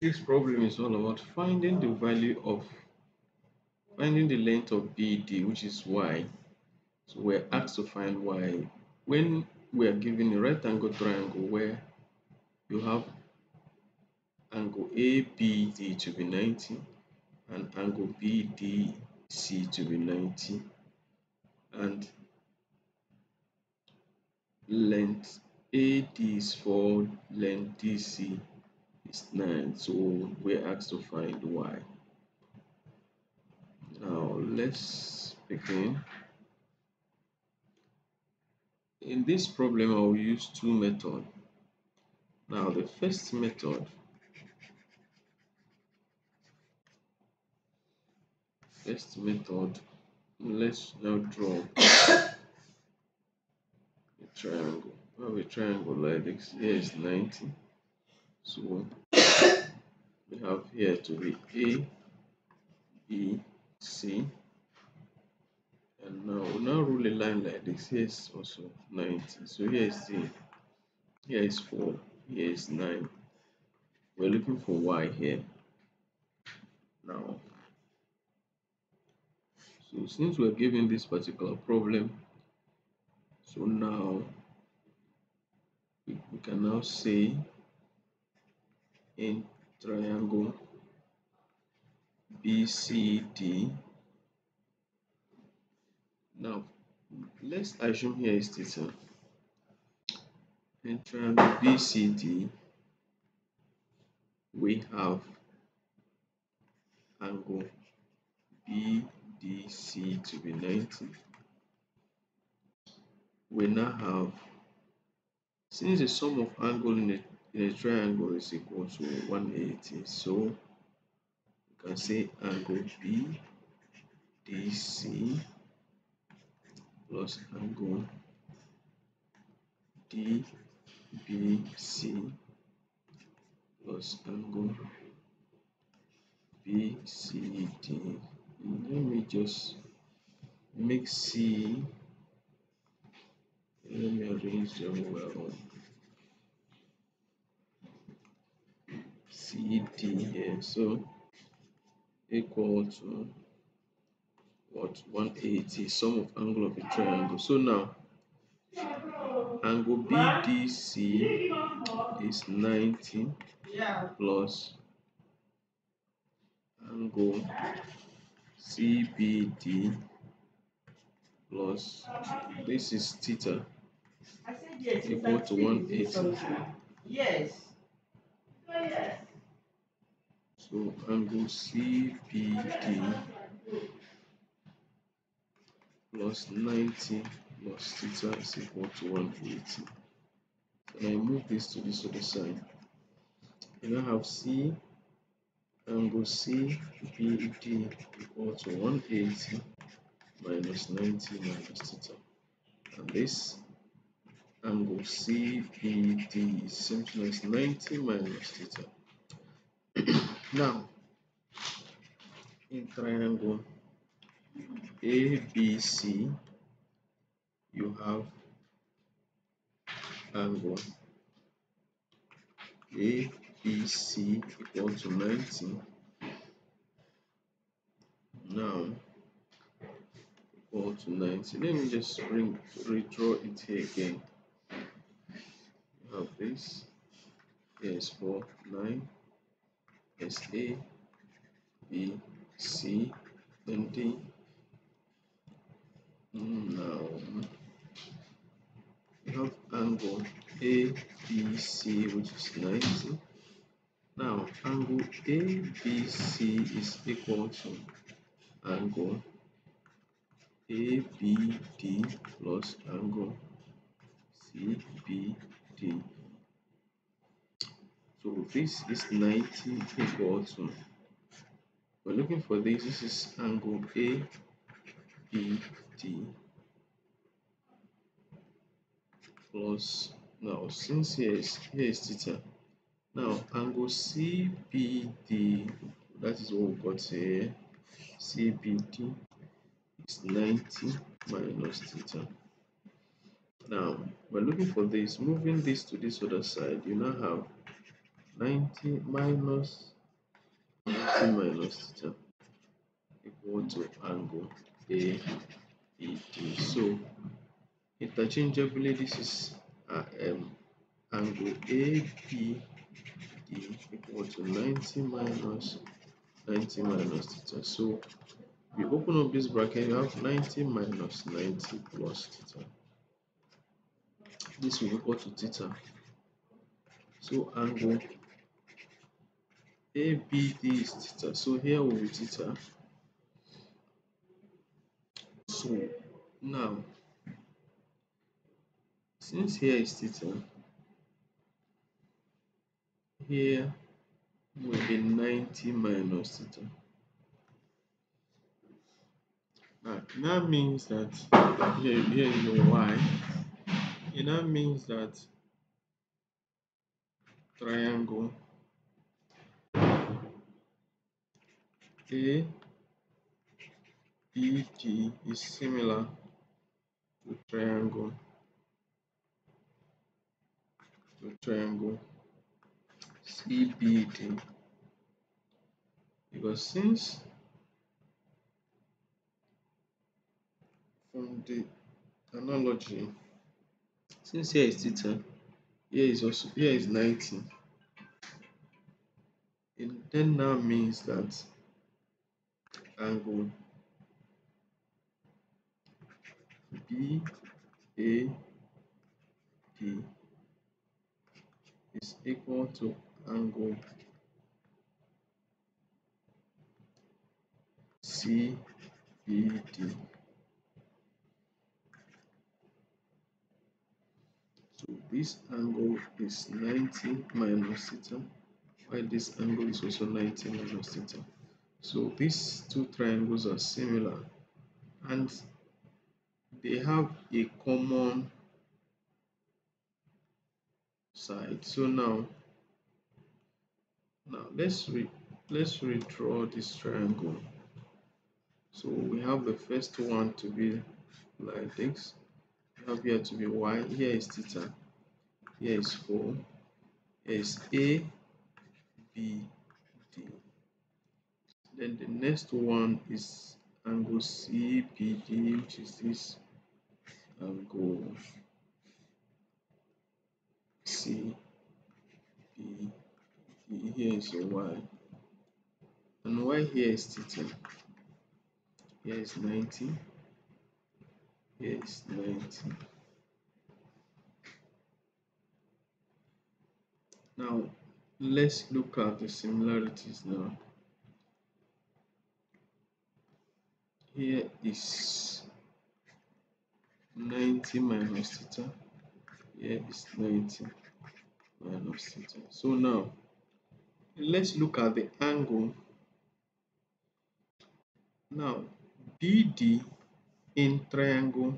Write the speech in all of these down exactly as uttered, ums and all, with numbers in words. This problem is all about finding the value of finding the length of B D, which is y. So we're asked to find y when we are given a right angle triangle where you have angle A B D to be ninety and angle B D C to be ninety and length A D is four, length D C is nine, so we're asked to find y. Now let's begin. In this problem, I'll use two methods. Now the first method, first method, let's now draw a triangle. We have a triangle like this. Here is ninety. So we have here to be A, B, C, and now we now rule a line like this. Here is also ninety. So here is C, here is four, here is nine. We're looking for y here. Now, so since we're given this particular problem, so now we, we can now say in triangle B C D. Now let's assume here is theta. In triangle B C D, we have angle B D C to be ninety. We now have, since the sum of angle in the In a triangle is equal to one hundred eighty, so you can say angle B D C plus angle D B C plus angle B C D. Let me just make C. Let me arrange them well. C D here, so equal to what, one hundred eighty, sum of angle of a triangle. So now angle B D C is ninety plus angle C B D plus, this is theta, equal to one hundred eighty. Yes. So angle C B D plus ninety plus theta is equal to one hundred eighty. And I move this to this other side. And I have C, angle C B D equal to one hundred eighty minus ninety minus theta. And this angle C B D is simply as ninety minus theta. Now, in triangle A B C, you have angle A B C equal to ninety. Now, equal to ninety. Let me just bring, redraw it here again. You have this. Here is four, nine. Is A, B, C, and D. Now we have angle A, B, C, which is ninety. Now angle A, B, C is equal to angle A, B, D plus angle C, B, D. So this is ninety equal to, we're looking for this, this is angle A B D plus, now since here is, here is theta, now angle C B D, that is what we've got here, C B D is ninety minus theta. Now we're looking for this, moving this to this other side, you now have ninety minus ninety minus theta equal to angle A E D. So interchangeably, this is uh, um, angle A B D equal to ninety minus ninety minus theta. So we open up this bracket, you have ninety minus ninety plus theta. This will equal to theta. So angle A B D is theta. So here will be theta. So now, since here is theta, here will be ninety minus theta. Now, that means that here, here is your y. It now means that triangle A B D is similar to triangle to triangle C B D, because since from the analogy, since here is theta, here is also here is ninety, it then now means that angle B A D is equal to angle C B D. So this angle is ninety minus theta, while this angle is also ninety minus theta. So these two triangles are similar and they have a common side. So now, now let's re let's redraw this triangle. So we have the first one to be like this. Have here to be y, here is theta, here is four, here is A, B, D. Then the next one is angle C, B, D, which is this angle C, B, D. Here is your y, and y here is theta, here is ninety. Here is ninety. Now let's look at the similarities now. Here is ninety minus theta. Here is ninety minus theta. So now let's look at the angle. Now B D in triangle,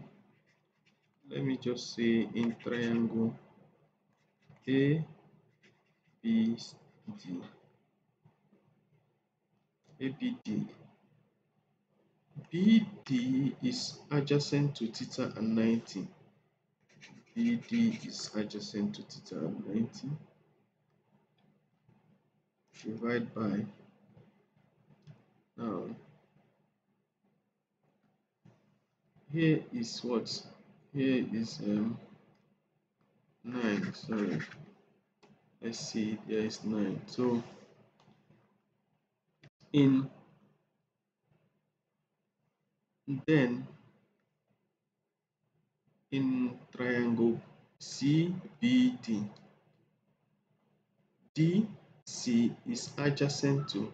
let me just say in triangle A B D, B D is adjacent to theta and ninety. B D is adjacent to theta and ninety. Divide by, now here is what? Here is um, nine. Sorry, let's see. There is nine. So in then in triangle C B D, D C is adjacent to.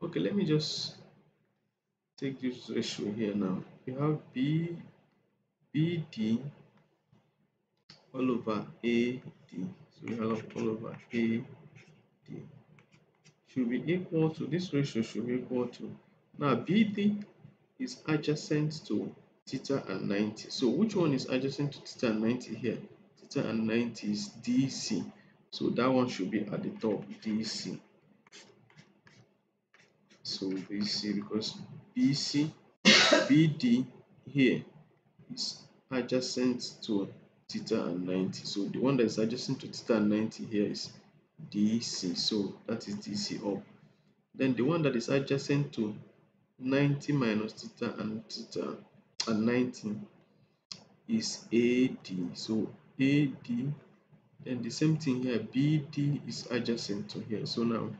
Okay, let me just take this ratio here now. We have B, B D all over A D. So we have all over A D should be equal to this ratio should be equal to. Now B D is adjacent to theta and ninety. So which one is adjacent to theta and ninety here? Theta and ninety is D C. So that one should be at the top, D C. So B C, because B C B D here is adjacent to theta and ninety. So the one that is adjacent to theta and ninety here is D C. So that is D C up. Then the one that is adjacent to ninety minus theta and theta and ninety is A D. So A D, and the same thing here, B D is adjacent to here. So now,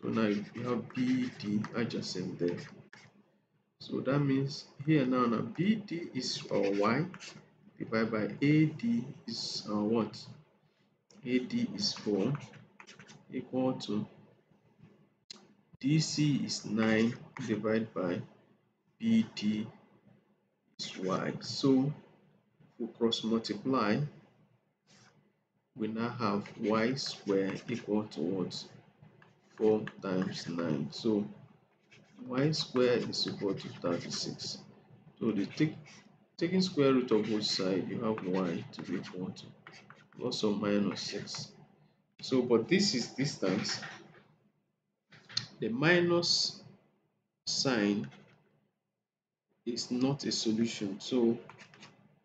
so now you have B D adjacent there. So that means here now, now B D is our Y divided by A D is our what? A D is four, equal to D C is nine divided by B D is Y. So if we cross multiply, we now have Y squared equal to what? four times nine. So Y squared is equal to thirty-six. So the take, taking square root of both sides, you have Y to be equal to also minus six. So but this is distance. The minus sign is not a solution. So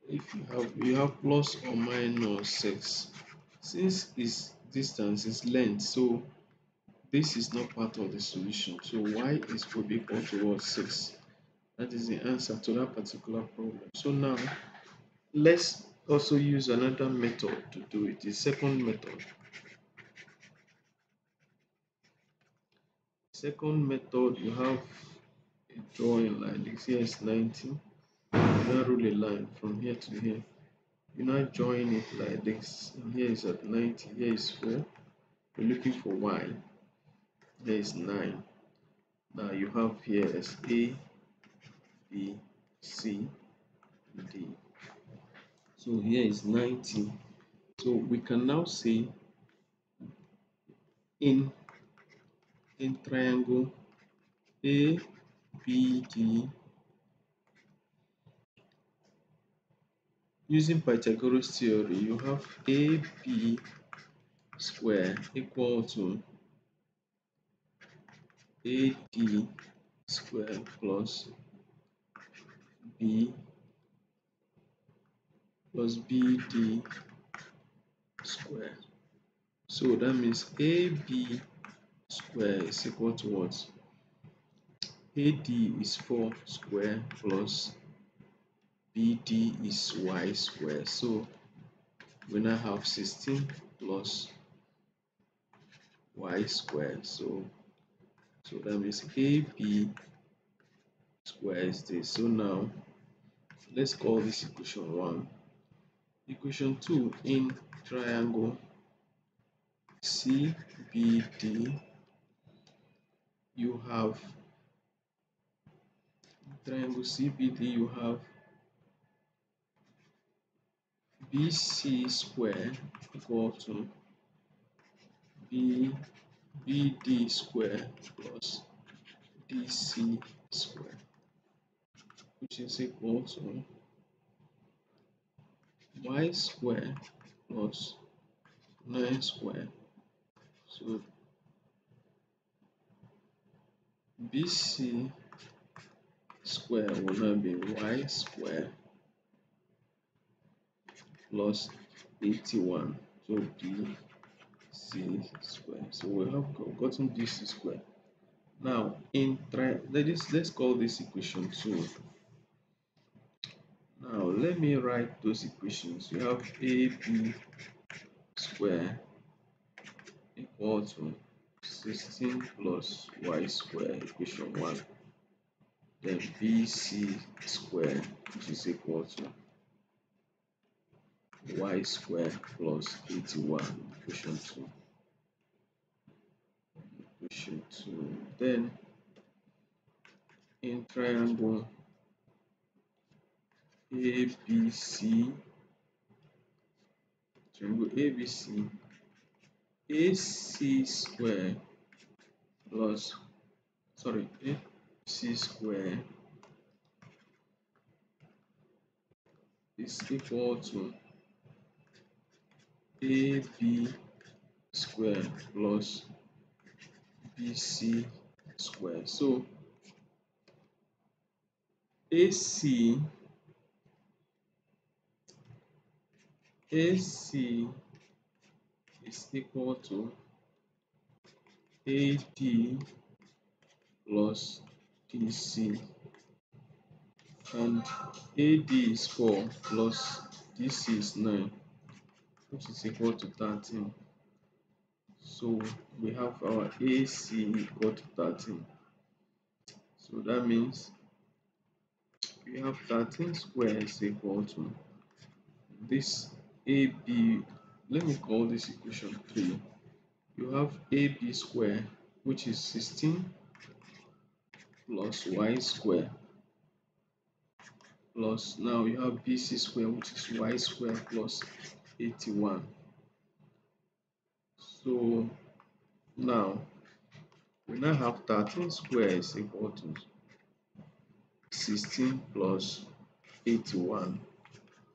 if you have you have plus or minus six, since is distance is length, so this is not part of the solution. So Y is will be equal to six. That is the answer to that particular problem. So now let's also use another method to do it, the second method. Second method, you have a drawing like this. Here is ninety. You now roll a line from here to here. You now join it like this. And here is at ninety. Here is four. We're looking for Y. There is nine. Now you have here as A, B, C, D. So here is ninety. So we can now say in in triangle A, B, D, using Pythagoras theory, you have A, B square equal to A, D square plus B plus B, D square. So that means A, B square is equal to what? A D is four square plus B D is Y square. So we now have sixteen plus Y square. So so that means A B square is this. So now let's call this equation one. Equation two, in triangle C B D, you have triangle C B D, you have B C square equal to B, BD square plus D C square, which is equal to Y square plus nine square. So B C square will now be Y square plus eighty-one. So B C square. So we have gotten D C square. Now in try let us let's call this equation two. Now let me write those equations. You have A B square equal to sixteen plus Y square, equation one. Then B C square, which is equal to Y square plus eighty-one, equation two. Equation two. Then in triangle A B C, triangle A B C, AC square plus sorry AC square is equal to A B square plus B C square. So AC AC is equal to A D plus D C, and A D is four plus D C is nine, which is equal to thirteen. So we have our A C equal to thirteen. So that means we have thirteen squared is equal to this A B. Let me call this equation three. You have A B squared, which is sixteen plus Y squared, plus now you have B C squared, which is Y squared plus eighty-one. So now we now have thirteen squared is equal to sixteen plus eighty-one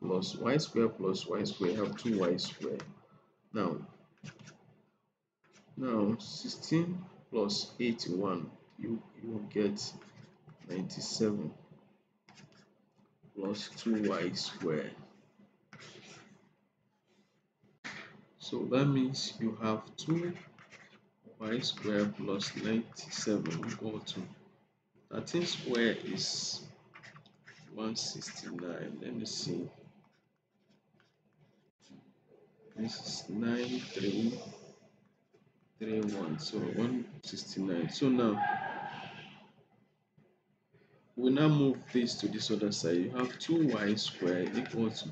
plus Y squared plus Y squared. Have two Y squared. Now, now sixteen plus eighty-one, you you will get ninety-seven plus two Y squared. So that means you have two Y squared plus ninety-seven equal to thirteen squared is one sixty-nine. Let me see. This is nine three three one. So one sixty-nine. So now we now move this to this other side. You have two Y squared equal to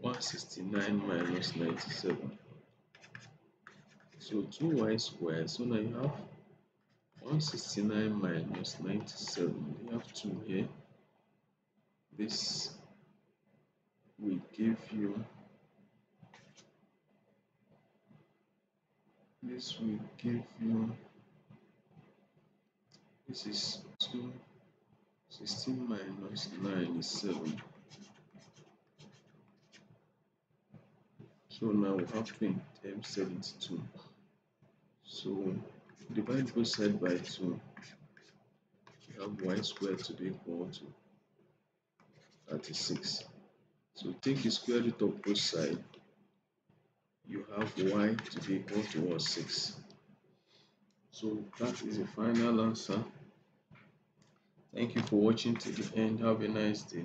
one sixty-nine minus ninety-seven. So two y squared, so now you have one sixty-nine minus ninety-seven, you have two here. This will give you, this will give you, this is two, sixteen minus nine is seven. So now we have to term seventy-two. So divide both sides by two. You have Y squared to be equal to thirty-six. So take the square root of both sides. You have Y to be equal to what, six. So that is the final answer. Thank you for watching to the end. Have a nice day.